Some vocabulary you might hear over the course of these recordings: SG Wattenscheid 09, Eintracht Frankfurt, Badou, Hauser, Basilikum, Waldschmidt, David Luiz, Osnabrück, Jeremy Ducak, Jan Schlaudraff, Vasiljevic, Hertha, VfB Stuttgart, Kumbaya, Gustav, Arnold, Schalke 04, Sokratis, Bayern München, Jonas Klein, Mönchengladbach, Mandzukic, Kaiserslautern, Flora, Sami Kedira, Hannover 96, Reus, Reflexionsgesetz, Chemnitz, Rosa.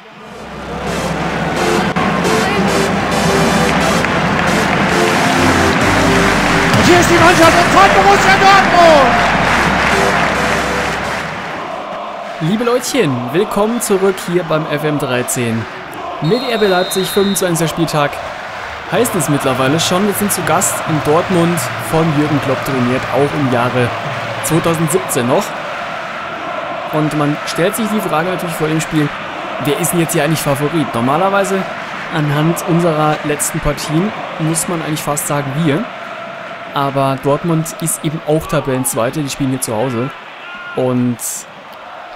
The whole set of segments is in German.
Und hier ist die Mannschaft von Borussia Dortmund. Liebe Leutchen, willkommen zurück hier beim FM13. Mit RB Leipzig, 25. Spieltag heißt es mittlerweile schon. Wir sind zu Gast in Dortmund, von Jürgen Klopp trainiert, auch im Jahre 2017 noch. Und man stellt sich die Frage natürlich vor dem Spiel, wer ist denn jetzt hier eigentlich Favorit? Normalerweise anhand unserer letzten Partien muss man eigentlich fast sagen wir. Aber Dortmund ist eben auch Tabellenzweite, die spielen hier zu Hause. Und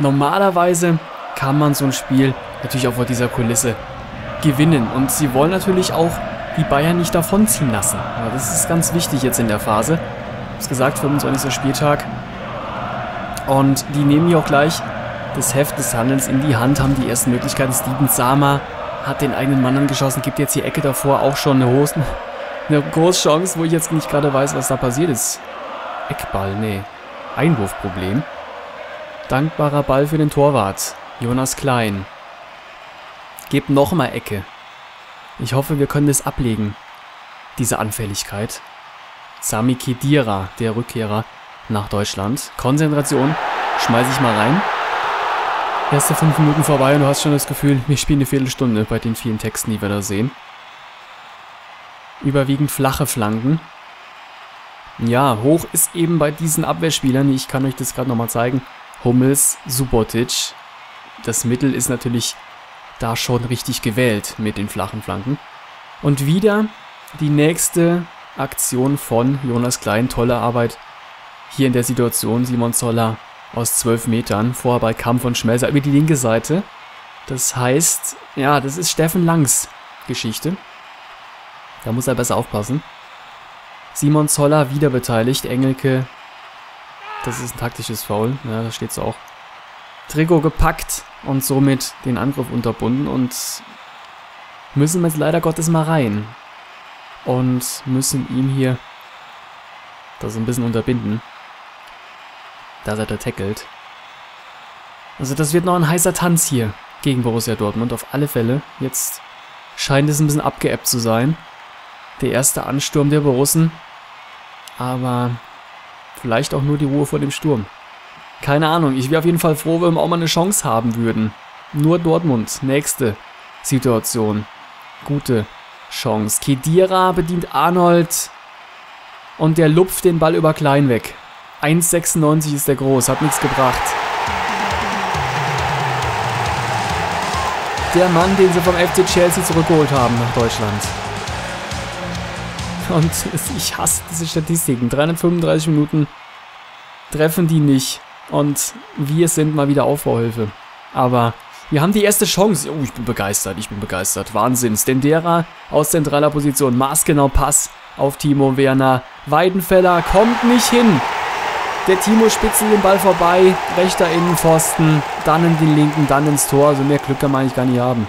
normalerweise kann man so ein Spiel natürlich auch vor dieser Kulisse gewinnen. Und sie wollen natürlich auch die Bayern nicht davonziehen lassen. Aber das ist ganz wichtig jetzt in der Phase. Ich hab's gesagt, 25. Spieltag. Und die nehmen hier auch gleich das Heft des Handelns in die Hand, haben die ersten Möglichkeiten. Steven Sama hat den eigenen Mann angeschossen, gibt jetzt die Ecke davor, auch schon eine große Chance, wo ich jetzt nicht gerade weiß, was da passiert ist. Eckball, nee. Einwurfproblem. Dankbarer Ball für den Torwart. Jonas Klein. Gebt nochmal Ecke. Ich hoffe, wir können das ablegen. Diese Anfälligkeit. Sami Kedira, der Rückkehrer nach Deutschland. Konzentration. Schmeiß ich mal rein. Erste 5 Minuten vorbei und du hast schon das Gefühl, wir spielen eine Viertelstunde bei den vielen Texten, die wir da sehen. Überwiegend flache Flanken. Ja, hoch ist eben bei diesen Abwehrspielern. Ich kann euch das gerade nochmal zeigen. Hummels, Subotic. Das Mittel ist natürlich da schon richtig gewählt mit den flachen Flanken. Und wieder die nächste Aktion von Jonas Klein. Tolle Arbeit hier in der Situation. Simon Zoller aus 12 Metern. Vorher bei Kampf von Schmelzer über die linke Seite. Das heißt, ja, das ist Steffen Langs Geschichte. Da muss er besser aufpassen. Simon Zoller wieder beteiligt. Engelke. Das ist ein taktisches Foul, ja, da steht es auch. Trikot gepackt und somit den Angriff unterbunden und müssen jetzt leider Gottes mal rein. Und müssen ihn hier das ein bisschen unterbinden. Da seid ihr tackelt. Also das wird noch ein heißer Tanz hier gegen Borussia Dortmund auf alle Fälle. Jetzt scheint es ein bisschen abgeebbt zu sein. Der erste Ansturm der Borussen. Aber vielleicht auch nur die Ruhe vor dem Sturm. Keine Ahnung, ich wäre auf jeden Fall froh, wenn wir auch mal eine Chance haben würden. Nur Dortmund, nächste Situation. Gute Chance. Kedira bedient Arnold und der lupft den Ball über Klein weg. 1,96 ist der groß, hat nichts gebracht. Der Mann, den sie vom FC Chelsea zurückgeholt haben nach Deutschland. Und ich hasse diese Statistiken. 335 Minuten treffen die nicht. Und wir sind mal wieder Aufbauhilfe. Aber wir haben die erste Chance. Oh, ich bin begeistert, Wahnsinn. Stendera aus zentraler Position. Maßgenau Pass auf Timo Werner. Weidenfeller kommt nicht hin. Der Timo spitzelt den Ball vorbei. Rechter Innenpfosten. Dann in den linken, dann ins Tor. Also mehr Glück kann man eigentlich gar nicht haben.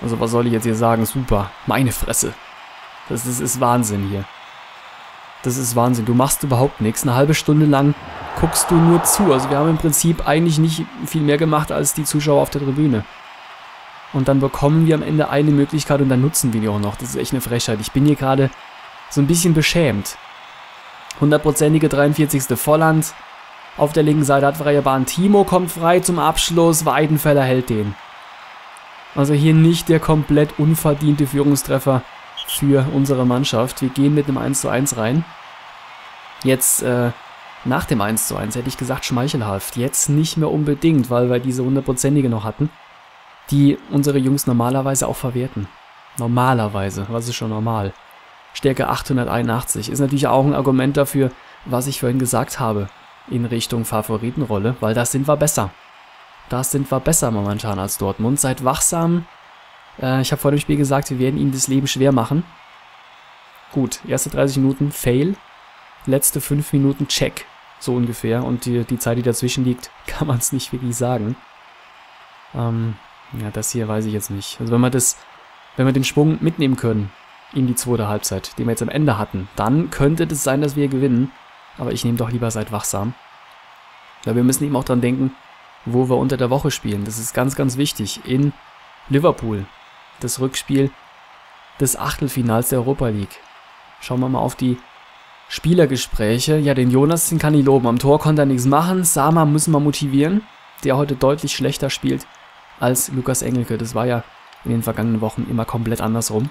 Also was soll ich jetzt hier sagen? Super. Meine Fresse. Das ist Wahnsinn hier. Das ist Wahnsinn. Du machst überhaupt nichts. Eine halbe Stunde lang guckst du nur zu. Also wir haben im Prinzip eigentlich nicht viel mehr gemacht als die Zuschauer auf der Tribüne. Und dann bekommen wir am Ende eine Möglichkeit und dann nutzen wir die auch noch. Das ist echt eine Frechheit. Ich bin hier gerade so ein bisschen beschämt. 100%ige 43. Volland. Auf der linken Seite hat freie Bahn. Timo kommt frei zum Abschluss. Weidenfeller hält den. Also hier nicht der komplett unverdiente Führungstreffer für unsere Mannschaft. Wir gehen mit einem 1:1 rein. Jetzt nach dem 1:1 hätte ich gesagt schmeichelhaft. Jetzt nicht mehr unbedingt, weil wir diese 100%ige noch hatten, die unsere Jungs normalerweise auch verwerten. Normalerweise, was ist schon normal? Stärke 881 ist natürlich auch ein Argument dafür, was ich vorhin gesagt habe, in Richtung Favoritenrolle, weil das sind wir besser. Das sind wir besser momentan als Dortmund. Seid wachsam. Ich habe vor dem Spiel gesagt, wir werden ihnen das Leben schwer machen. Gut, erste 30 Minuten Fail, letzte 5 Minuten Check, so ungefähr. Und die Zeit, die dazwischen liegt, kann man es nicht wirklich sagen. Ja, das hier weiß ich jetzt nicht. Also wenn wir den Schwung mitnehmen können in die zweite Halbzeit, den wir jetzt am Ende hatten, dann könnte das sein, dass wir gewinnen. Aber ich nehme doch lieber seid wachsam. Weil wir müssen eben auch dran denken, wo wir unter der Woche spielen. Das ist ganz, ganz wichtig. In Liverpool, das Rückspiel des Achtelfinals der Europa League. Schauen wir mal auf die Spielergespräche. Ja, den Jonas, den kann ich loben. Am Tor konnte er nichts machen. Sama müssen wir motivieren, der heute deutlich schlechter spielt als Lukas Engelke. Das war ja in den vergangenen Wochen immer komplett andersrum.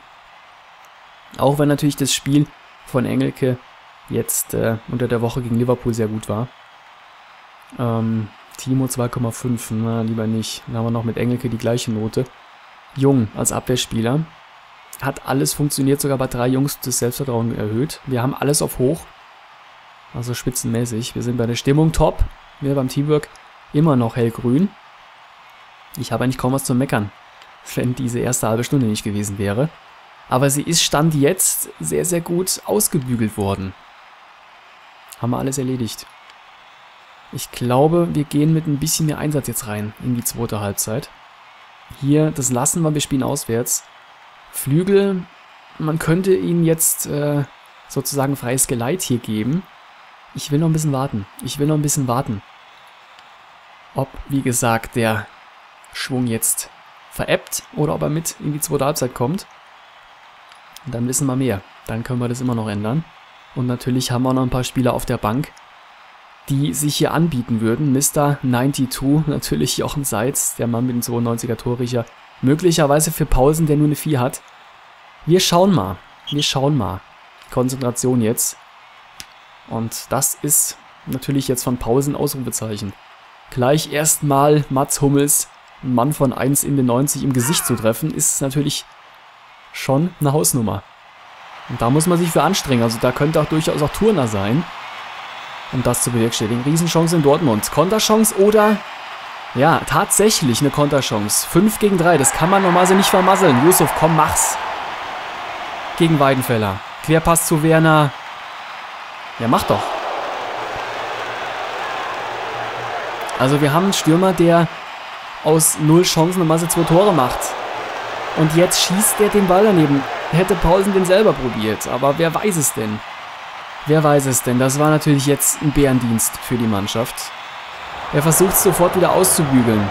Auch wenn natürlich das Spiel von Engelke jetzt unter der Woche gegen Liverpool sehr gut war. Timo 2,5, na, lieber nicht. Dann haben wir noch mit Engelke die gleiche Note. Jung als Abwehrspieler. Hat alles funktioniert, sogar bei 3 Jungs das Selbstvertrauen erhöht. Wir haben alles auf hoch. Also spitzenmäßig. Wir sind bei der Stimmung top. Wir beim Teamwork immer noch hellgrün. Ich habe eigentlich kaum was zu meckern, wenn diese erste halbe Stunde nicht gewesen wäre. Aber sie ist Stand jetzt sehr, sehr gut ausgebügelt worden. Haben wir alles erledigt. Ich glaube, wir gehen mit ein bisschen mehr Einsatz jetzt rein in die zweite Halbzeit. Hier, das lassen wir, wir spielen auswärts. Flügel, man könnte ihnen jetzt sozusagen freies Geleit hier geben. Ich will noch ein bisschen warten. Ob, wie gesagt, der Schwung jetzt veräppt oder ob er mit in die zweite Halbzeit kommt. Und dann wissen wir mehr. Dann können wir das immer noch ändern. Und natürlich haben wir auch noch ein paar Spieler auf der Bank, die sich hier anbieten würden. Mr. 92, natürlich Jochen Seitz, der Mann mit dem 92er Torriecher. Möglicherweise für Poulsen, der nur eine 4 hat. Wir schauen mal. Konzentration jetzt. Und das ist natürlich jetzt von Poulsen Ausrufezeichen. Gleich erstmal Mats Hummels, Mann von 1 in den 90 im Gesicht zu treffen, ist natürlich schon eine Hausnummer. Und da muss man sich für anstrengen. Also da könnte auch durchaus auch Turner sein, um das zu bewerkstelligen. Riesenchance in Dortmund. Konterchance oder... Ja, tatsächlich eine Konterchance. 5 gegen 3, das kann man normalerweise nicht vermasseln. Yussuf, komm, mach's. Gegen Weidenfeller. Querpass zu Werner. Ja, mach doch. Also wir haben einen Stürmer, der aus 0 Chancen normalerweise 2 Tore macht. Und jetzt schießt er den Ball daneben. Hätte Poulsen den selber probiert, aber wer weiß es denn? Das war natürlich jetzt ein Bärendienst für die Mannschaft. Er versucht es sofort wieder auszubügeln.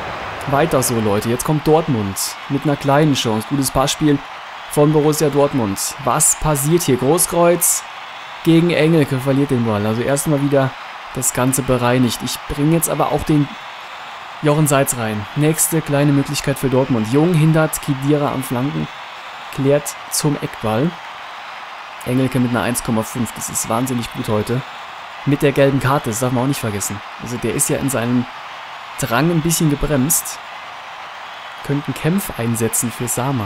Weiter so, Leute. Jetzt kommt Dortmund mit einer kleinen Chance. Gutes Passspiel von Borussia Dortmund. Was passiert hier? Großkreuz gegen Engelke verliert den Ball. Also erstmal wieder das Ganze bereinigt. Ich bringe jetzt aber auch den Jochen Seitz rein. Nächste kleine Möglichkeit für Dortmund. Jung hindert Kedira am Flanken, klärt zum Eckball. Engelke mit einer 1,5. Das ist wahnsinnig gut heute. Mit der gelben Karte, das darf man auch nicht vergessen. Also der ist ja in seinem Drang ein bisschen gebremst. Könnten Kempf einsetzen für Sama.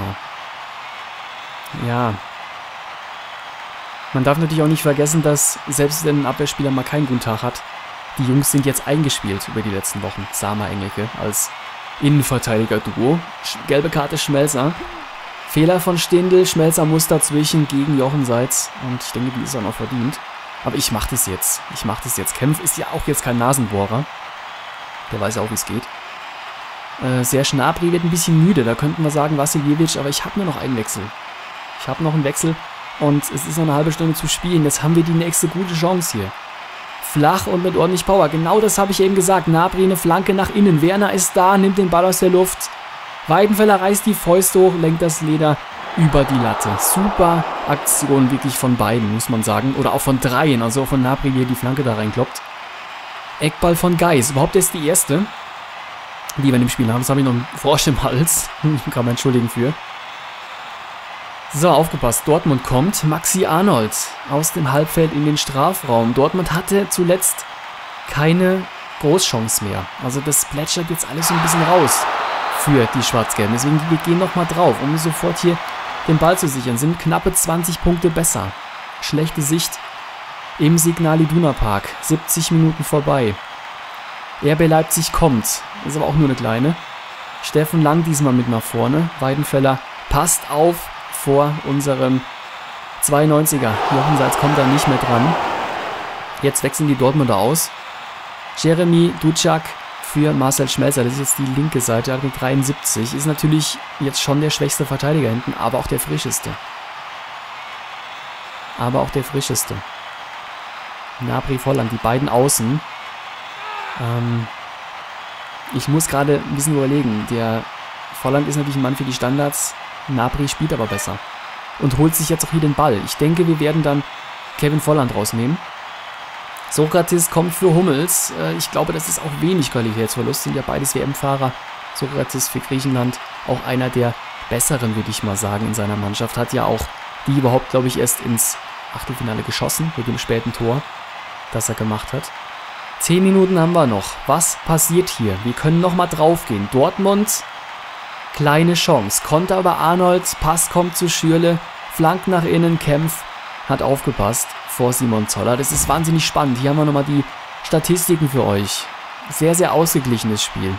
Ja. Man darf natürlich auch nicht vergessen, dass selbst wenn ein Abwehrspieler mal keinen guten Tag hat, die Jungs sind jetzt eingespielt über die letzten Wochen. Sama, Engelke als Innenverteidiger-Duo. Gelbe Karte Schmelzer. Fehler von Stindl. Schmelzer muss dazwischen gegen Jochen Seitz. Und ich denke, die ist auch noch verdient. Aber ich mache das jetzt. Kempf ist ja auch jetzt kein Nasenbohrer. Der weiß ja auch, wie es geht. Sehr Gnabry wird ein bisschen müde. Da könnten wir sagen, Vasiljevic, aber ich habe nur noch einen Wechsel. Und es ist noch eine halbe Stunde zu spielen. Jetzt haben wir die nächste gute Chance hier. Flach und mit ordentlich Power. Genau das habe ich eben gesagt. Gnabry eine Flanke nach innen. Werner ist da, nimmt den Ball aus der Luft. Weidenfeller reißt die Fäuste hoch, lenkt das Leder über die Latte. Super Aktion wirklich von beiden, muss man sagen. Oder auch von 3, also auch von Gnabry, wie er die Flanke da reinkloppt. Eckball von Geis. Überhaupt erst die erste, die wir in dem Spiel haben. Das habe ich noch einen Frosch im Hals. Kann man entschuldigen für. So, aufgepasst. Dortmund kommt. Maxi Arnold aus dem Halbfeld in den Strafraum. Dortmund hatte zuletzt keine Großchance mehr. Also das plätschert jetzt alles so ein bisschen raus für die Schwarz-Gelben. Deswegen, wir gehen nochmal drauf, um sofort hier den Ball zu sichern. Sind knappe 20 Punkte besser. Schlechte Sicht im Signal Iduna Park. 70 Minuten vorbei. RB Leipzig kommt. Ist aber auch nur eine kleine. Steffen Lang diesmal mit nach vorne. Weidenfeller passt auf vor unserem 92er. Jochen Seitz kommt da nicht mehr dran. Jetzt wechseln die Dortmunder aus. Jeremy Ducak für Marcel Schmelzer, das ist jetzt die linke Seite, hat mit 73, ist natürlich jetzt schon der schwächste Verteidiger hinten, aber auch der frischeste. Gnabry, Volland, die beiden Außen. Ich muss gerade ein bisschen überlegen, der Volland ist natürlich ein Mann für die Standards, Gnabry spielt aber besser und holt sich jetzt auch hier den Ball. Ich denke, wir werden dann Kevin Volland rausnehmen. Sokratis kommt für Hummels. Ich glaube, das ist auch wenig Qualitätsverlust, sind ja beides WM-Fahrer. Sokratis für Griechenland, auch einer der besseren, würde ich mal sagen, in seiner Mannschaft. Hat ja auch die überhaupt, glaube ich, erst ins Achtelfinale geschossen mit dem späten Tor, das er gemacht hat. 10 Minuten haben wir noch. Was passiert hier? Wir können nochmal draufgehen. Dortmund, kleine Chance. Konter über Arnold, Pass kommt zu Schürrle, flankt nach innen, Kempf hat aufgepasst vor Simon Zoller. Das ist wahnsinnig spannend. Hier haben wir nochmal die Statistiken für euch. Sehr, sehr ausgeglichenes Spiel.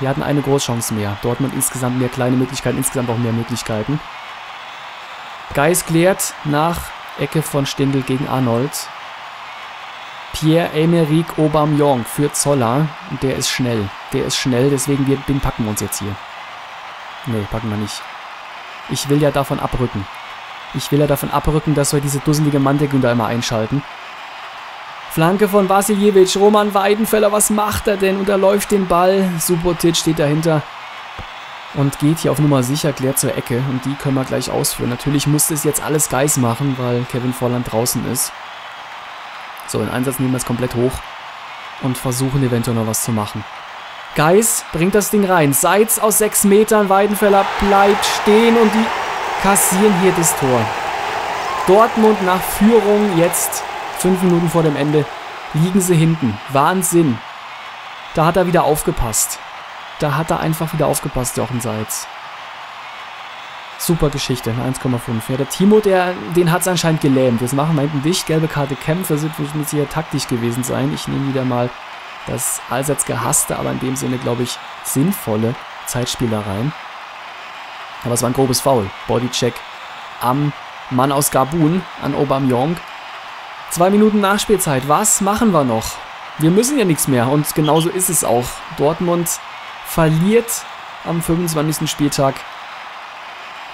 Wir hatten eine Großchance mehr. Dortmund insgesamt mehr kleine Möglichkeiten, insgesamt auch mehr Möglichkeiten. Geis klärt nach Ecke von Stindl gegen Arnold. Pierre-Emerick Aubameyang für Zoller. Und der ist schnell. Deswegen den packen wir uns jetzt hier. Nee, packen wir nicht. Ich will ja davon abrücken. Dass wir diese dusselige Mandeck da immer einschalten. Flanke von Vasiljevic, Roman Weidenfeller, was macht er denn? Und er läuft den Ball, Subotic steht dahinter und geht hier auf Nummer sicher, klärt zur Ecke und die können wir gleich ausführen. Natürlich musste es jetzt alles Geis machen, weil Kevin Volland draußen ist. So, den Einsatz nehmen wir es komplett hoch und versuchen eventuell noch was zu machen. Geis bringt das Ding rein, Seitz aus 6 Metern, Weidenfeller bleibt stehen und die kassieren hier das Tor. Dortmund nach Führung, jetzt 5 Minuten vor dem Ende, liegen sie hinten. Wahnsinn. Da hat er wieder aufgepasst. Jochen Seitz. Super Geschichte, 1,5. Ja, der Timo, den hat es anscheinend gelähmt. Das machen wir hinten dicht. Gelbe Karte Kämpfe, das muss hier taktisch gewesen sein. Ich nehme wieder mal das allseits gehasste, aber in dem Sinne, glaube ich, sinnvolle Zeitspielereien. Aber es war ein grobes Foul. Bodycheck am Mann aus Gabun, an Aubameyang. 2 Minuten Nachspielzeit. Was machen wir noch? Wir müssen ja nichts mehr. Und genauso ist es auch. Dortmund verliert am 25. Spieltag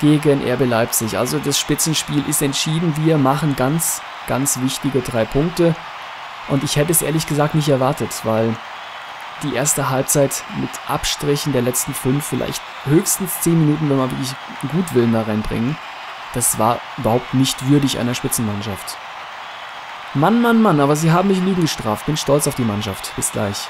gegen RB Leipzig. Also das Spitzenspiel ist entschieden. Wir machen ganz, ganz wichtige 3 Punkte. Und ich hätte es ehrlich gesagt nicht erwartet, weil die erste Halbzeit mit Abstrichen der letzten 5, vielleicht höchstens 10 Minuten, wenn wir wirklich Gutwillen da reinbringen. Das war überhaupt nicht würdig einer Spitzenmannschaft. Mann, Mann, Mann, aber sie haben mich lügen gestraft. Bin stolz auf die Mannschaft. Bis gleich.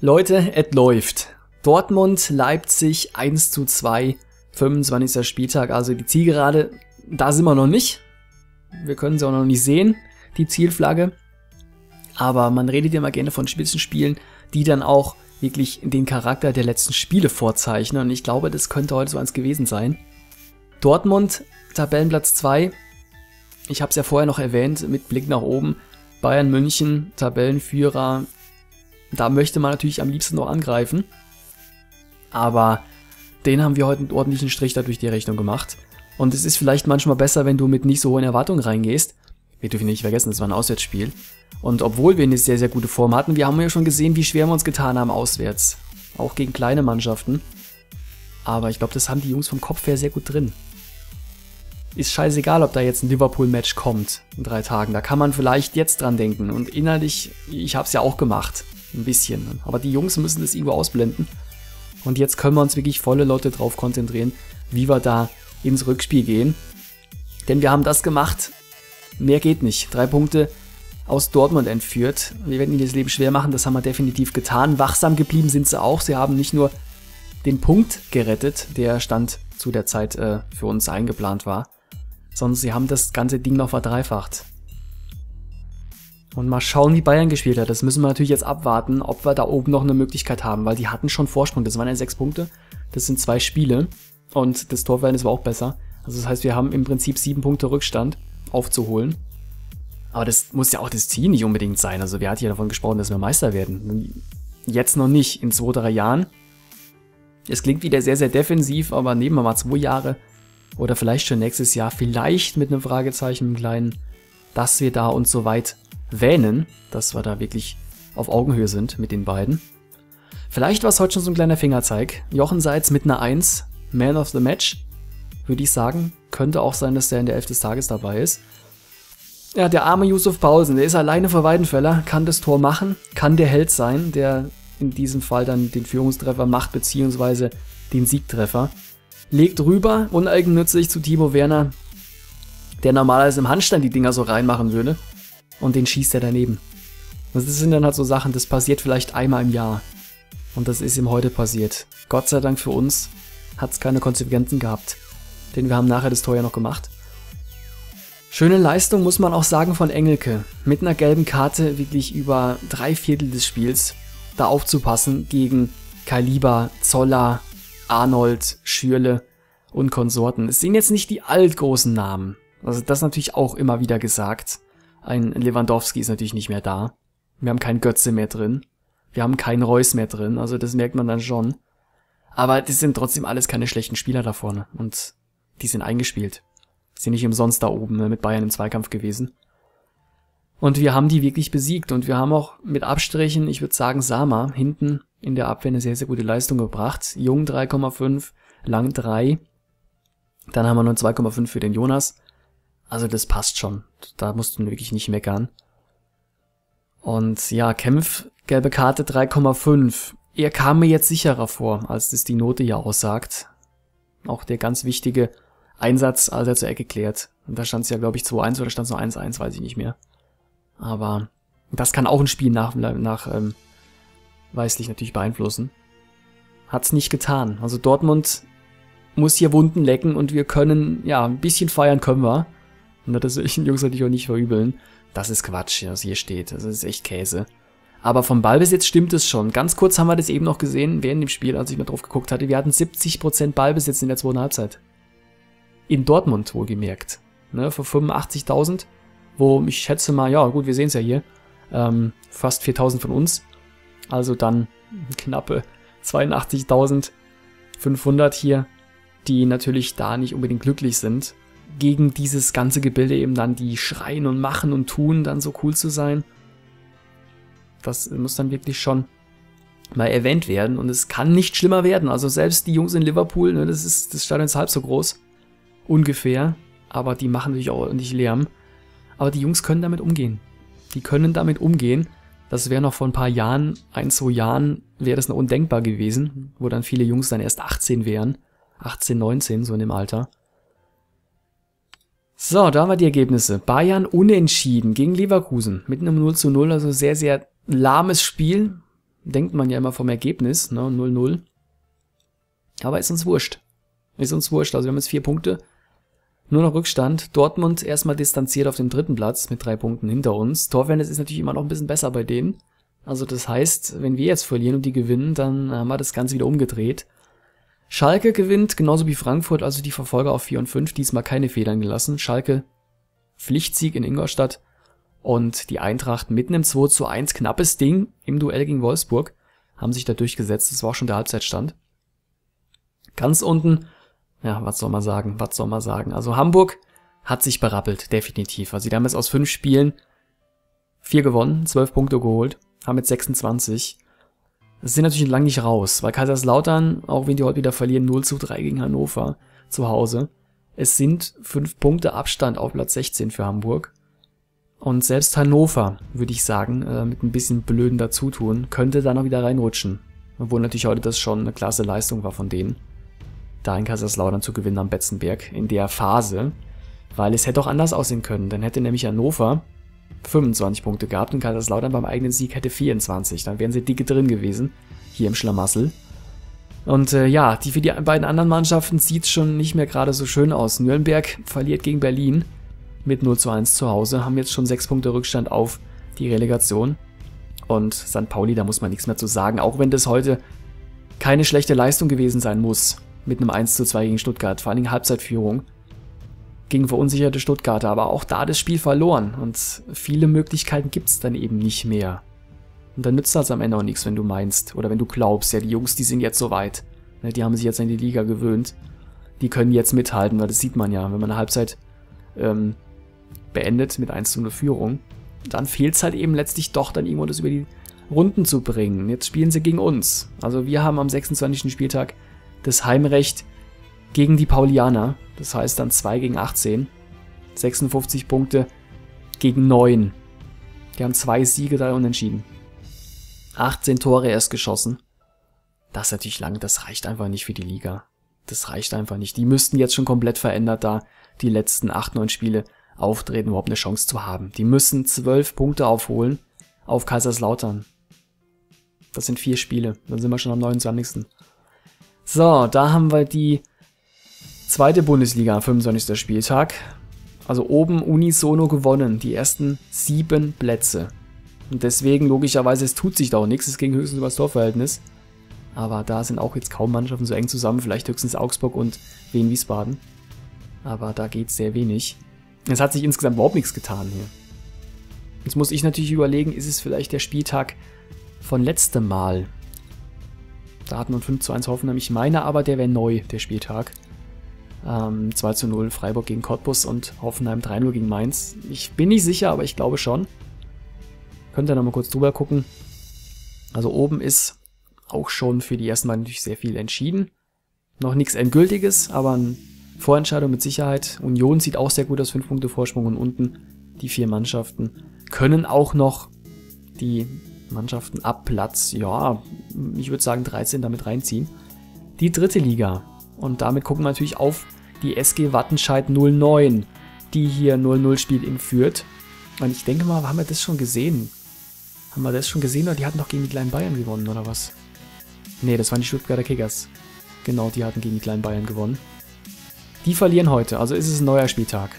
Leute, es läuft. Dortmund, Leipzig 1:2, 25. Spieltag. Also die Zielgerade, da sind wir noch nicht. Wir können sie auch noch nicht sehen, die Zielflagge. Aber man redet ja immer gerne von Spitzenspielen, die dann auch wirklich den Charakter der letzten Spiele vorzeichnen. Und ich glaube, das könnte heute so eins gewesen sein. Dortmund, Tabellenplatz 2. Ich habe es ja vorher noch erwähnt, mit Blick nach oben. Bayern München, Tabellenführer. Da möchte man natürlich am liebsten noch angreifen. Aber den haben wir heute einen ordentlichen Strich da durch die Rechnung gemacht. Und es ist vielleicht manchmal besser, wenn du mit nicht so hohen Erwartungen reingehst. Wir dürfen nicht vergessen, das war ein Auswärtsspiel. Und obwohl wir eine sehr, sehr gute Form hatten, wir haben ja schon gesehen, wie schwer wir uns getan haben auswärts. Auch gegen kleine Mannschaften. Aber ich glaube, das haben die Jungs vom Kopf her sehr gut drin. Ist scheißegal, ob da jetzt ein Liverpool-Match kommt in 3 Tagen. Da kann man vielleicht jetzt dran denken. Und innerlich, ich habe es ja auch gemacht. Ein bisschen. Aber die Jungs müssen das irgendwo ausblenden. Und jetzt können wir uns wirklich volle Leute drauf konzentrieren, wie wir da ins Rückspiel gehen. Denn wir haben das gemacht. Mehr geht nicht. 3 Punkte aus Dortmund entführt. Wir werden ihnen das Leben schwer machen, das haben wir definitiv getan. Wachsam geblieben sind sie auch. Sie haben nicht nur den Punkt gerettet, der Stand zu der Zeit für uns eingeplant war, sondern sie haben das ganze Ding noch verdreifacht. Und mal schauen, wie Bayern gespielt hat. Das müssen wir natürlich jetzt abwarten, ob wir da oben noch eine Möglichkeit haben, weil die hatten schon Vorsprung. Das waren ja 6 Punkte. Das sind 2 Spiele. Und das Torverhältnis war auch besser. Also das heißt, wir haben im Prinzip 7 Punkte Rückstand aufzuholen. Aber das muss ja auch das Ziel nicht unbedingt sein. Also wer hat hier davon gesprochen, dass wir Meister werden? Jetzt noch nicht, in 2, 3 Jahren. Es klingt wieder sehr, sehr defensiv, aber nehmen wir mal 2 Jahre oder vielleicht schon nächstes Jahr, vielleicht mit einem Fragezeichen im Kleinen, dass wir da uns so weit wähnen, dass wir da wirklich auf Augenhöhe sind mit den beiden. Vielleicht war es heute schon so ein kleiner Fingerzeig. Jochen Seitz mit einer 1, Man of the Match, würde ich sagen. Könnte auch sein, dass der in der 11 des Tages dabei ist. Ja, der arme Yussuf Poulsen, der ist alleine vor Weidenfeller, kann das Tor machen, kann der Held sein, der in diesem Fall dann den Führungstreffer macht, beziehungsweise den Siegtreffer. Legt rüber, uneigennützig zu Timo Werner, der normalerweise im Handstand die Dinger so reinmachen würde. Und den schießt er daneben. Das sind dann halt so Sachen, das passiert vielleicht einmal im Jahr. Und das ist ihm heute passiert. Gott sei Dank für uns hat es keine Konsequenzen gehabt. Denn wir haben nachher das Tor ja noch gemacht. Schöne Leistung, muss man auch sagen, von Engelke. Mit einer gelben Karte wirklich über 3/4 des Spiels da aufzupassen gegen Kaliber, Zoller, Arnold, Schürle und Konsorten. Es sind jetzt nicht die altgroßen Namen. Also das natürlich auch immer wieder gesagt. Ein Lewandowski ist natürlich nicht mehr da. Wir haben keinen Götze mehr drin. Wir haben keinen Reus mehr drin. Also das merkt man dann schon. Aber das sind trotzdem alles keine schlechten Spieler da vorne. Und die sind eingespielt. Die sind nicht umsonst da oben, ne, mit Bayern im Zweikampf gewesen. Und wir haben die wirklich besiegt. Und wir haben auch mit Abstrichen, ich würde sagen, Sama hinten in der Abwehr eine sehr, sehr gute Leistung gebracht. Jung 3,5, Lang 3. Dann haben wir nur 2,5 für den Jonas. Also das passt schon. Da musst du wirklich nicht meckern. Und ja, Kempf, gelbe Karte 3,5. Er kam mir jetzt sicherer vor, als das die Note hier aussagt. Auch der ganz wichtige Einsatz, als er zur Ecke klärt. Und da stand es ja, glaube ich, 2-1 oder stand es noch 1-1, weiß ich nicht mehr. Aber das kann auch ein Spiel weißlich natürlich beeinflussen. Hat's nicht getan. Also Dortmund muss hier Wunden lecken und wir können, ja, ein bisschen feiern können wir. Und das will ich den Jungs natürlich auch nicht verübeln. Das ist Quatsch, was hier steht. Das ist echt Käse. Aber vom Ballbesitz stimmt es schon. Ganz kurz haben wir das eben noch gesehen, während dem Spiel, als ich mal drauf geguckt hatte. Wir hatten 70% Ballbesitz in der zweiten Halbzeit. In Dortmund, wohlgemerkt. Ne, vor 85.000, wo ich schätze mal, ja gut, wir sehen es ja hier, fast 4.000 von uns. Also dann knappe 82.500 hier, die natürlich da nicht unbedingt glücklich sind. Gegen dieses ganze Gebilde eben dann, die schreien und machen und tun, dann so cool zu sein. Das muss dann wirklich schon mal erwähnt werden. Und es kann nicht schlimmer werden. Also selbst die Jungs in Liverpool, ne, das Stadion ist halb so groß. Ungefähr. Aber die machen natürlich auch nicht Lärm. Aber die Jungs können damit umgehen. Die können damit umgehen. Das wäre noch vor ein paar Jahren, 1, 2 Jahren, wäre das noch undenkbar gewesen. Wo dann viele Jungs dann erst 18 wären. 18, 19, so in dem Alter. So, da haben wir die Ergebnisse. Bayern unentschieden gegen Leverkusen. Mit einem 0:0, also sehr, sehr lahmes Spiel. Denkt man ja immer vom Ergebnis, ne, 0:0. Aber ist uns wurscht. Ist uns wurscht. Also wir haben jetzt 4 Punkte. Nur noch Rückstand. Dortmund erstmal distanziert auf dem 3. Platz mit 3 Punkten hinter uns. Torverhältnis ist natürlich immer noch ein bisschen besser bei denen. Also das heißt, wenn wir jetzt verlieren und die gewinnen, dann haben wir das Ganze wieder umgedreht. Schalke gewinnt, genauso wie Frankfurt, also die Verfolger auf 4 und 5, diesmal keine Federn gelassen. Schalke, Pflichtsieg in Ingolstadt und die Eintracht mit einem 2:1, knappes Ding im Duell gegen Wolfsburg, haben sich da durchgesetzt, das war auch schon der Halbzeitstand. Ganz unten, ja, was soll man sagen, also Hamburg hat sich berappelt, definitiv. Also die haben jetzt aus 5 Spielen 4 gewonnen, 12 Punkte geholt, haben jetzt 26. Das sind natürlich lang nicht raus, weil Kaiserslautern, auch wenn die heute wieder verlieren, 0:3 gegen Hannover zu Hause. Es sind 5 Punkte Abstand auf Platz 16 für Hamburg. Und selbst Hannover, würde ich sagen, mit ein bisschen Blöden dazutun, könnte da noch wieder reinrutschen. Obwohl natürlich heute das schon eine klasse Leistung war von denen, da in Kaiserslautern zu gewinnen am Betzenberg in der Phase. Weil es hätte auch anders aussehen können, dann hätte nämlich Hannover 25 Punkte gehabt und Kaiserslautern beim eigenen Sieg hätte 24. Dann wären sie dicke drin gewesen, hier im Schlamassel. Und ja, für die beiden anderen Mannschaften sieht es schon nicht mehr gerade so schön aus. Nürnberg verliert gegen Berlin mit 0:1 zu Hause, haben jetzt schon 6 Punkte Rückstand auf die Relegation. Und St. Pauli, da muss man nichts mehr zu sagen, auch wenn das heute keine schlechte Leistung gewesen sein muss. Mit einem 1:2 gegen Stuttgart, vor allem Halbzeitführung gegen verunsicherte Stuttgarter, aber auch da das Spiel verloren und viele Möglichkeiten gibt es dann eben nicht mehr. Und dann nützt das am Ende auch nichts, wenn du meinst oder wenn du glaubst, ja die Jungs, die sind jetzt so weit, die haben sich jetzt an die Liga gewöhnt, die können jetzt mithalten, weil das sieht man ja, wenn man eine Halbzeit beendet mit 1:0 Führung, dann fehlt es halt eben letztlich doch dann irgendwo das über die Runden zu bringen. Jetzt spielen sie gegen uns, also wir haben am 26. Spieltag das Heimrecht gegen die Paulianer, das heißt dann 2 gegen 18, 56 Punkte gegen 9. Die haben 2 Siege, 3 Unentschieden. 18 Tore erst geschossen. Das ist natürlich lang, das reicht einfach nicht für die Liga. Das reicht einfach nicht. Die müssten jetzt schon komplett verändert da die letzten 8, 9 Spiele auftreten, überhaupt eine Chance zu haben. Die müssen 12 Punkte aufholen auf Kaiserslautern. Das sind 4 Spiele, dann sind wir schon am 29. So, da haben wir die zweite Bundesliga, 25. Spieltag. Also oben unisono gewonnen, die ersten 7 Plätze. Und deswegen logischerweise, es tut sich da auch nichts, es ging höchstens über das Torverhältnis. Aber da sind auch jetzt kaum Mannschaften so eng zusammen, vielleicht höchstens Augsburg und Wien Wiesbaden. Aber da geht sehr wenig. Es hat sich insgesamt überhaupt nichts getan hier. Jetzt muss ich natürlich überlegen, ist es vielleicht der Spieltag von letztem Mal? Da hatten wir 5:1 Hoffenheim, ich meine aber, der wäre neu, der Spieltag. 2:0 Freiburg gegen Cottbus und Hoffenheim 3:0 gegen Mainz. Ich bin nicht sicher, aber ich glaube schon. Könnt ihr nochmal kurz drüber gucken. Also oben ist auch schon für die ersten beiden natürlich sehr viel entschieden. Noch nichts Endgültiges, aber eine Vorentscheidung mit Sicherheit. Union sieht auch sehr gut aus, 5 Punkte Vorsprung und unten die 4 Mannschaften können auch noch die Mannschaften ab Platz, ja, ich würde sagen 13 damit reinziehen. Die dritte Liga. Und damit gucken wir natürlich auf die SG Wattenscheid 09, die hier 0:0 spielt in Fürth. Und ich denke mal, haben wir das schon gesehen? Haben wir das schon gesehen? Oder die hatten doch gegen die kleinen Bayern gewonnen, oder was? Ne, das waren die Stuttgarter Kickers. Genau, die hatten gegen die kleinen Bayern gewonnen. Die verlieren heute, also ist es ein neuer Spieltag.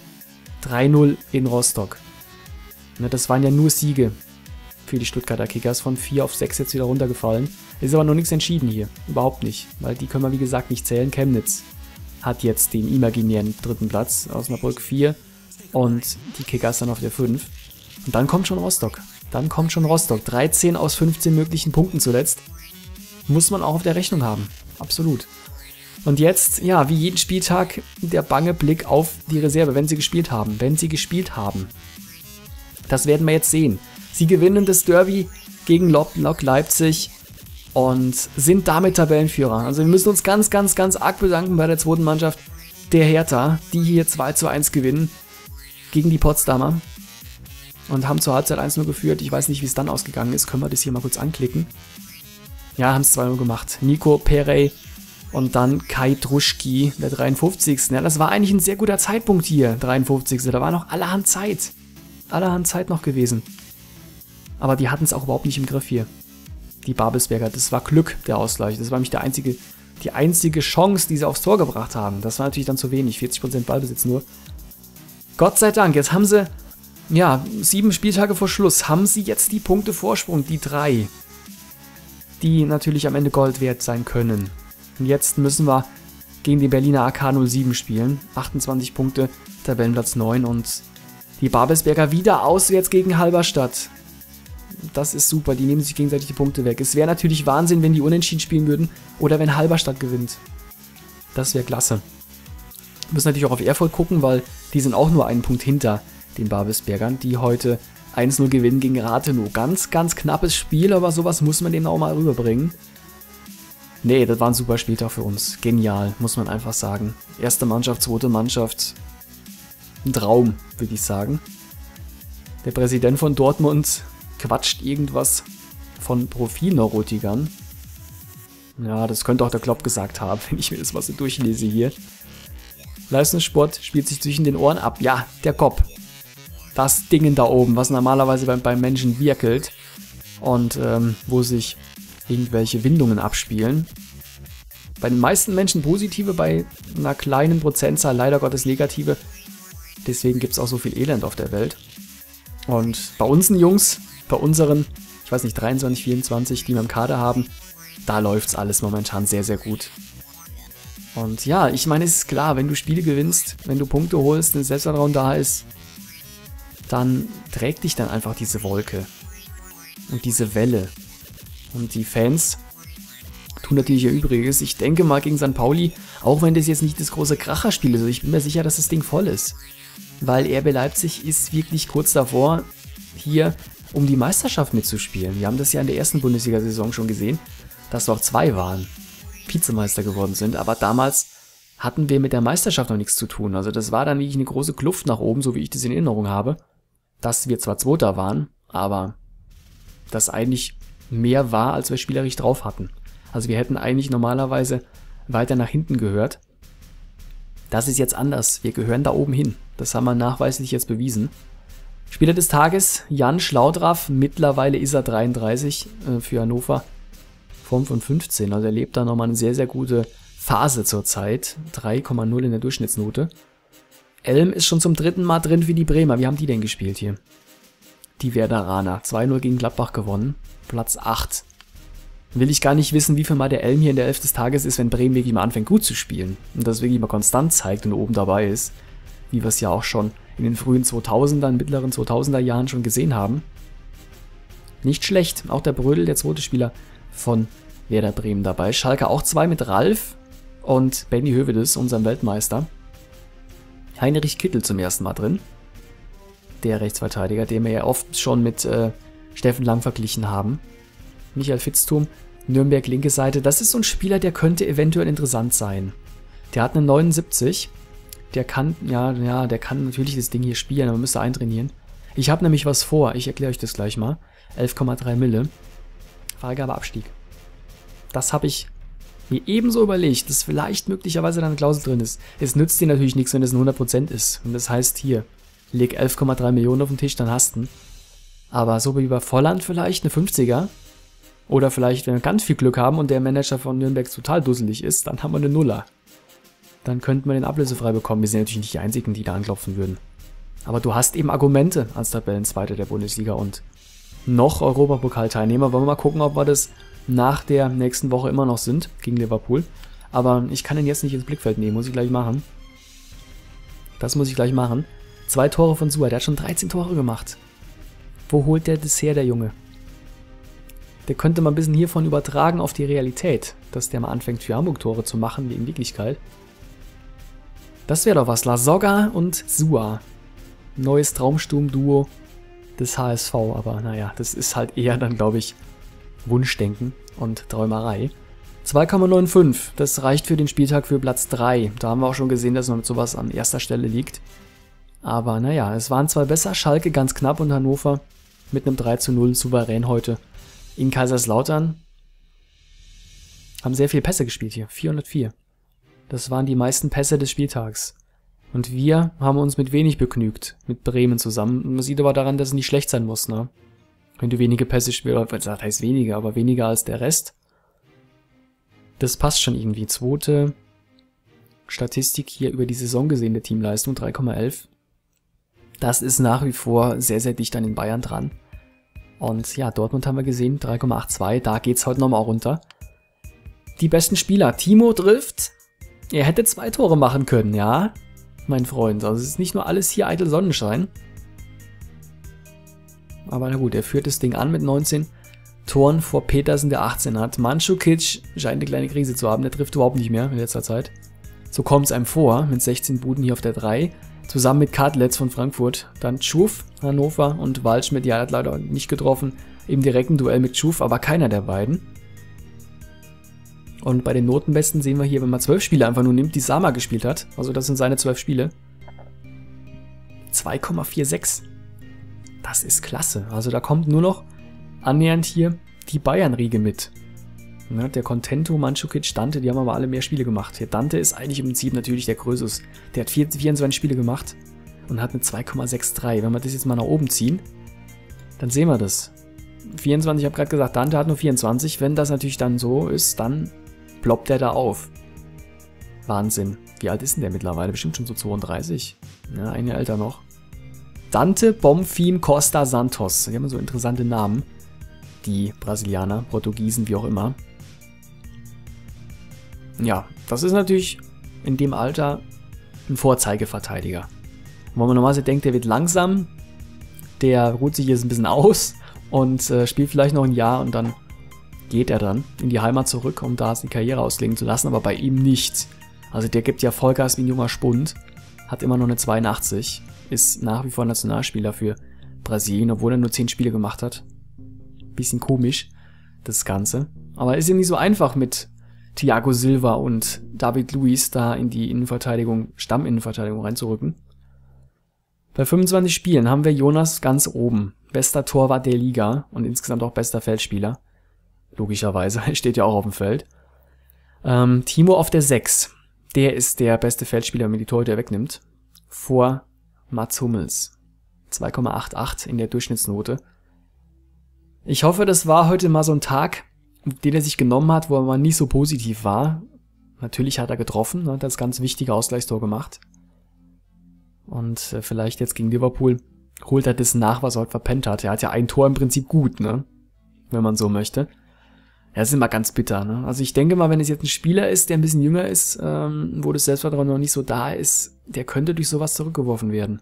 3:0 in Rostock. Ne, das waren ja nur Siege für die Stuttgarter Kickers. Von 4 auf 6 jetzt wieder runtergefallen. Ist aber noch nichts entschieden hier. Überhaupt nicht. Weil die können wir, wie gesagt, nicht zählen. Chemnitz hat jetzt den imaginären dritten Platz. Osnabrück 4 und die Kickers dann auf der 5. Und dann kommt schon Rostock. 13 aus 15 möglichen Punkten zuletzt. Muss man auch auf der Rechnung haben. Absolut. Und jetzt, ja, wie jeden Spieltag, der bange Blick auf die Reserve, wenn sie gespielt haben. Das werden wir jetzt sehen. Sie gewinnen das Derby gegen Lok Leipzig und sind damit Tabellenführer. Also wir müssen uns ganz, ganz, ganz arg bedanken bei der zweiten Mannschaft, der Hertha, die hier 2:1 gewinnen gegen die Potsdamer und haben zur Halbzeit 1:0 geführt. Ich weiß nicht, wie es dann ausgegangen ist. Können wir das hier mal kurz anklicken? Ja, haben es 2:0 gemacht. Nico Perey und dann Kai Druschki, der 53. Ja, das war eigentlich ein sehr guter Zeitpunkt hier, 53. Da war noch allerhand Zeit. Allerhand Zeit noch gewesen. Aber die hatten es auch überhaupt nicht im Griff hier. Die Babelsberger, das war Glück, der Ausgleich. Das war nämlich die einzige Chance, die sie aufs Tor gebracht haben. Das war natürlich dann zu wenig, 40% Ballbesitz nur. Gott sei Dank, jetzt haben sie, ja, 7 Spieltage vor Schluss, haben sie jetzt die Punkte Vorsprung, die 3. Die natürlich am Ende Gold wert sein können. Und jetzt müssen wir gegen die Berliner AK 07 spielen. 28 Punkte, Tabellenplatz 9 und die Babelsberger wieder auswärts gegen Halberstadt. Das ist super, die nehmen sich gegenseitig die Punkte weg. Es wäre natürlich Wahnsinn, wenn die unentschieden spielen würden oder wenn Halberstadt gewinnt. Das wäre klasse. Wir müssen natürlich auch auf Erfurt gucken, weil die sind auch nur einen Punkt hinter den Babelsbergern, die heute 1:0 gewinnen gegen Rathenow. Ganz, ganz knappes Spiel, aber sowas muss man denen auch mal rüberbringen. Nee, das war ein super Spieltag für uns. Genial, muss man einfach sagen. Erste Mannschaft, zweite Mannschaft. Ein Traum, würde ich sagen. Der Präsident von Dortmund quatscht irgendwas von Profilneurotikern. Ja, das könnte auch der Klopp gesagt haben, wenn ich mir das mal so durchlese hier. Leistungssport spielt sich zwischen den Ohren ab. Ja, der Kopf. Das Ding da oben, was normalerweise beim Menschen wirkelt und wo sich irgendwelche Windungen abspielen. Bei den meisten Menschen positive, bei einer kleinen Prozentzahl leider Gottes negative. Deswegen gibt es auch so viel Elend auf der Welt. Und bei uns Jungs, bei unseren, ich weiß nicht, 23, 24, die wir im Kader haben, da läuft's alles momentan sehr, sehr gut. Und ja, ich meine, es ist klar, wenn du Spiele gewinnst, wenn du Punkte holst, ein Selbstvertrauen da ist, dann trägt dich dann einfach diese Wolke und diese Welle. Und die Fans tun natürlich ihr Übriges. Ich denke mal gegen St. Pauli, auch wenn das jetzt nicht das große Kracherspiel ist, ich bin mir sicher, dass das Ding voll ist. Weil RB Leipzig ist wirklich kurz davor, hier um die Meisterschaft mitzuspielen. Wir haben das ja in der ersten Bundesliga-Saison schon gesehen, dass wir auch 2 waren, Vizemeister geworden sind. Aber damals hatten wir mit der Meisterschaft noch nichts zu tun. Also das war dann wirklich eine große Kluft nach oben, so wie ich das in Erinnerung habe, dass wir zwar Zweiter waren, aber dass eigentlich mehr war, als wir spielerisch drauf hatten. Also wir hätten eigentlich normalerweise weiter nach hinten gehört. Das ist jetzt anders. Wir gehören da oben hin. Das haben wir nachweislich jetzt bewiesen. Spieler des Tages, Jan Schlaudraff. Mittlerweile ist er 33 für Hannover. Form von 15. Also er lebt da nochmal eine sehr, sehr gute Phase zurzeit. 3,0 in der Durchschnittsnote. Elm ist schon zum dritten Mal drin für die Bremer. Wie haben die denn gespielt hier? Die Werderaner. 2-0 gegen Gladbach gewonnen. Platz 8. Will ich gar nicht wissen, wie viel mal der Elm hier in der 11 des Tages ist, wenn Bremen wirklich mal anfängt gut zu spielen. Und das wirklich mal konstant zeigt und oben dabei ist. Wie wir es ja auch schon in den frühen 2000er, mittleren 2000er Jahren schon gesehen haben. Nicht schlecht. Auch der Brödel, der zweite Spieler von Werder Bremen dabei. Schalke auch 2 mit Ralf und Benny Hövedes, unserem Weltmeister. Heinrich Kittel zum ersten Mal drin. Der Rechtsverteidiger, den wir ja oft schon mit Steffen Lang verglichen haben. Michael Fitztum, Nürnberg linke Seite. Das ist so ein Spieler, der könnte eventuell interessant sein. Der hat eine 79. Der kann, der kann natürlich das Ding hier spielen, aber man müsste eintrainieren. Ich habe nämlich was vor. Ich erkläre euch das gleich mal. 11,3 Mille. Freigabe Abstieg. Das habe ich mir ebenso überlegt, dass vielleicht möglicherweise da eine Klausel drin ist. Es nützt dir natürlich nichts, wenn es ein 100% ist. Und das heißt hier, leg 11,3 Millionen auf den Tisch, dann hast du ihn. Aber so wie bei Volland vielleicht, eine 50er. Oder vielleicht, wenn wir ganz viel Glück haben und der Manager von Nürnberg total dusselig ist, dann haben wir eine Nuller. Dann könnten wir den ablösefrei bekommen. Wir sind natürlich nicht die Einzigen, die da anklopfen würden. Aber du hast eben Argumente als Tabellenzweiter der Bundesliga und noch Europapokalteilnehmer. Wollen wir mal gucken, ob wir das nach der nächsten Woche immer noch sind gegen Liverpool. Aber ich kann ihn jetzt nicht ins Blickfeld nehmen, muss ich gleich machen. Das muss ich gleich machen. 2 Tore von Suat, der hat schon 13 Tore gemacht. Wo holt der das her, der Junge? Der könnte mal ein bisschen hiervon übertragen auf die Realität, dass der mal anfängt für Hamburg Tore zu machen, wie in Wirklichkeit. Das wäre doch was, Lasogga und Sua. Neues Traumsturm-Duo des HSV, aber naja, das ist halt eher dann, glaube ich, Wunschdenken und Träumerei. 2,95, das reicht für den Spieltag für Platz 3. Da haben wir auch schon gesehen, dass man mit sowas an erster Stelle liegt. Aber naja, es waren zwei besser, Schalke ganz knapp und Hannover mit einem 3:0 souverän heute in Kaiserslautern. Haben sehr viele Pässe gespielt hier, 404. Das waren die meisten Pässe des Spieltags. Und wir haben uns mit wenig begnügt, mit Bremen zusammen. Man sieht aber daran, dass es nicht schlecht sein muss, ne? Wenn du wenige Pässe spielst, das heißt weniger, aber weniger als der Rest. Das passt schon irgendwie. Zweite Statistik hier über die Saison gesehen, der Teamleistung, 3,11. Das ist nach wie vor sehr, sehr dicht an den Bayern dran. Und ja, Dortmund haben wir gesehen, 3,82. Da geht es heute nochmal runter. Die besten Spieler. Timo trifft. Er hätte 2 Tore machen können, ja, mein Freund. Also es ist nicht nur alles hier eitel Sonnenschein. Aber na gut, er führt das Ding an mit 19 Toren vor Petersen, der 18 hat. Mandzukic scheint eine kleine Krise zu haben. Der trifft überhaupt nicht mehr in letzter Zeit. So kommt es einem vor, mit 16 Buden hier auf der 3. Zusammen mit Kadlec von Frankfurt. Dann Schuf, Hannover und Waldschmidt. Ja, hat leider nicht getroffen im direkten Duell mit Schuf, aber keiner der beiden. Und bei den Notenbesten sehen wir hier, wenn man 12 Spiele einfach nur nimmt, die Sama gespielt hat. Also das sind seine 12 Spiele. 2,46. Das ist klasse. Also da kommt nur noch annähernd hier die Bayern-Riege mit. Ja, der Contento, Mandzukic, Dante, die haben aber alle mehr Spiele gemacht. Hier Dante ist eigentlich im Prinzip natürlich der Größus. Der hat 24 Spiele gemacht und hat eine 2,63. Wenn wir das jetzt mal nach oben ziehen, dann sehen wir das. 24, ich habe gerade gesagt, Dante hat nur 24. Wenn das natürlich dann so ist, dann ploppt der da auf. Wahnsinn. Wie alt ist denn der mittlerweile? Bestimmt schon so 32. Ja, ein Jahr älter noch. Dante Bomfim Costa Santos. Die haben so interessante Namen. Die Brasilianer, Portugiesen, wie auch immer. Ja, das ist natürlich in dem Alter ein Vorzeigeverteidiger. Wenn man normalerweise denkt, der wird langsam, der ruht sich jetzt ein bisschen aus und spielt vielleicht noch ein Jahr und dann geht er dann in die Heimat zurück, um da die Karriere auslegen zu lassen, aber bei ihm nicht. Also der gibt ja Vollgas wie ein junger Spund, hat immer noch eine 82, ist nach wie vor Nationalspieler für Brasilien, obwohl er nur 10 Spiele gemacht hat. Bisschen komisch, das Ganze. Aber ist ja nicht so einfach mit Thiago Silva und David Luiz da in die Innenverteidigung, Stamminnenverteidigung reinzurücken. Bei 25 Spielen haben wir Jonas ganz oben. Bester Torwart der Liga und insgesamt auch bester Feldspieler. Logischerweise, steht ja auch auf dem Feld. Timo auf der 6. Der ist der beste Feldspieler, wenn die Torhüter wegnimmt. Vor Mats Hummels. 2,88 in der Durchschnittsnote. Ich hoffe, das war heute mal so ein Tag, den er sich genommen hat, wo er mal nicht so positiv war. Natürlich hat er getroffen, hat das ganz wichtige Ausgleichstor gemacht. Und vielleicht jetzt gegen Liverpool holt er das nach, was er heute verpennt hat. Er hat ja ein Tor im Prinzip gut, ne? Wenn man so möchte. Ja, das ist immer ganz bitter, ne? Also ich denke mal, wenn es jetzt ein Spieler ist, der ein bisschen jünger ist, wo das Selbstvertrauen noch nicht so da ist, der könnte durch sowas zurückgeworfen werden.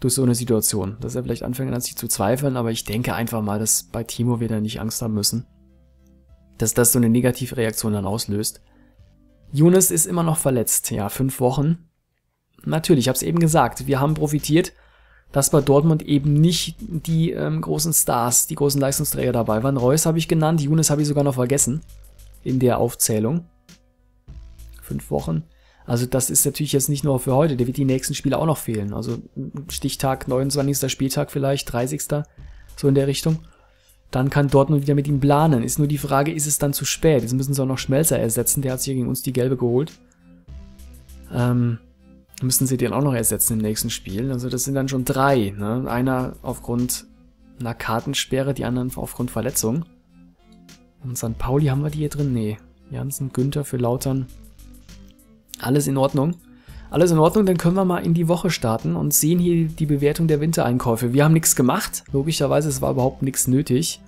Durch so eine Situation. Dass er vielleicht anfängt an sich zu zweifeln, aber ich denke einfach mal, dass bei Timo wir da nicht Angst haben müssen. Dass das so eine Negativreaktion dann auslöst. Jonas ist immer noch verletzt. Ja, 5 Wochen. Natürlich, ich habe es eben gesagt, wir haben profitiert, dass bei Dortmund eben nicht die großen Stars, die großen Leistungsträger dabei waren. Reus habe ich genannt, Younes habe ich sogar noch vergessen in der Aufzählung. 5 Wochen. Also das ist natürlich jetzt nicht nur für heute, der wird die nächsten Spiele auch noch fehlen. Also Stichtag 29. Spieltag vielleicht, 30. so in der Richtung. Dann kann Dortmund wieder mit ihm planen. Ist nur die Frage, ist es dann zu spät? Jetzt müssen sie auch noch Schmelzer ersetzen, der hat sich gegen uns die Gelbe geholt. Müssen sie den auch noch ersetzen im nächsten Spiel. Also das sind dann schon 3. Ne? Einer aufgrund einer Kartensperre, die anderen aufgrund Verletzung. Und St. Pauli haben wir die hier drin? Nee. Jansen, Günther für Lautern. Alles in Ordnung. Alles in Ordnung, dann können wir mal in die Woche starten und sehen hier die Bewertung der Wintereinkäufe. Wir haben nichts gemacht. Logischerweise, es war überhaupt nichts nötig.